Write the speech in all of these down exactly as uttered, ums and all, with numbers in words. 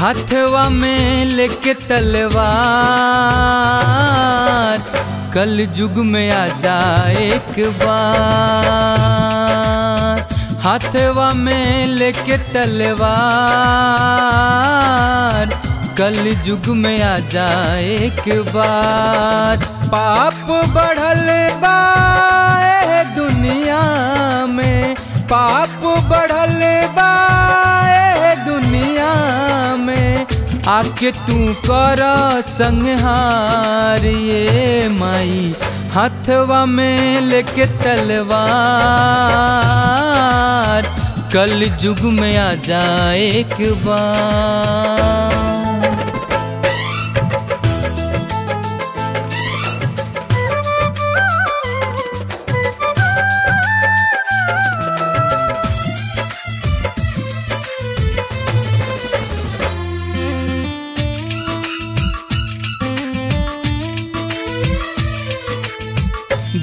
हथवा में लेके तलवार, कल युग में आ जाए एक बार। हथवा में लेके तलवार, कल युग में आ जाए एक बार। पाप बढ़ल बा ए दुनिया में, पाप बढ़ल बा ए दुनिया में, आके तू कर संहार ये माई। हथवा में लेके तलवार, कल युग में आ जाए एक बार।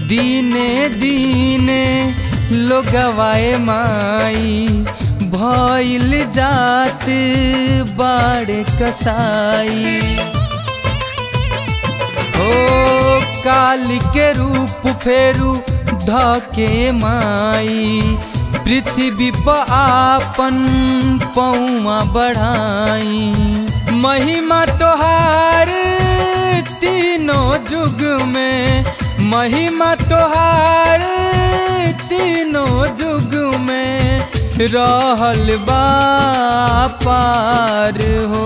दीने दीने लोगवाए माई, भइल जात बाड़े कसाई। हो काली के रूप फेरू धके माई, पृथ्वी पर आपन पौआ बढ़ाई। महिमा तोहार तीनों जुग में, महिमा तोहार तीनों जुग में, रहल बापार हो।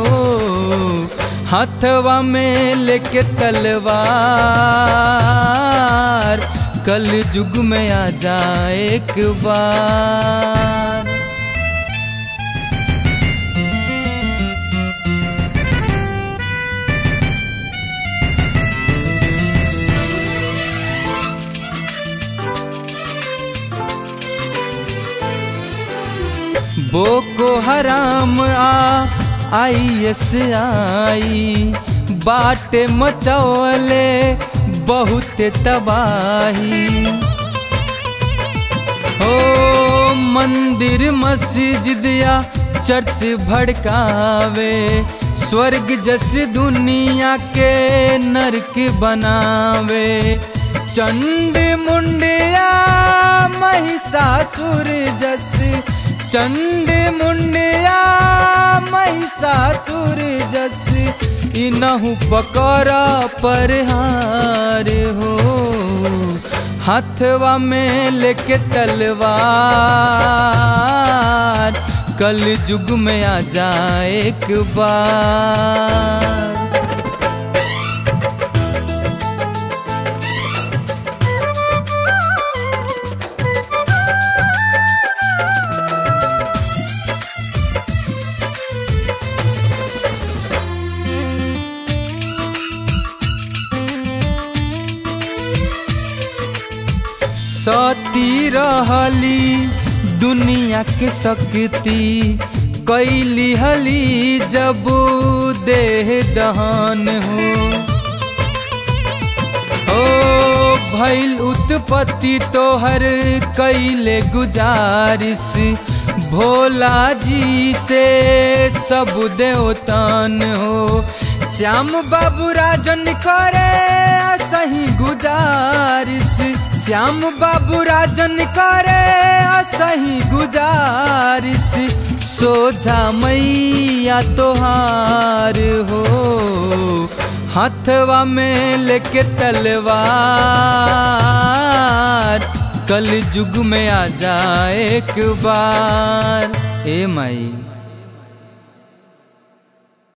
हथवा में लेके तलवार, कल युग में आ जाए एक बार। बोको हराम आ आई एस आई, बाटे मचौले बहुत तबाही। हो मंदिर मस्जिदिया चर्च भड़कावे, स्वर्ग जस दुनिया के नरक बनावे। चंड मुंडिया महिषासुर जस, चंड मुंडिया महिषासुर जस, इनहु पकड़ा परहार हो। हथवा में लेके तलवार, कल युग में आ जाए एक बार। सती रहली दुनिया के शक्ति, कैली हली जब देह दहन हो। ओ भइल उत्पत्ति तोहर कैले गुजारिश, भोला जी से सब देवतान हो। श्याम बाबू राजन करे सही गुजारिश, श्याम बाबू राजन करे सही गुजारिश, सोझा मैया तोहार हो। हथवा में लेके तलवार, कल युग में आ जाए एक बार। ए माई।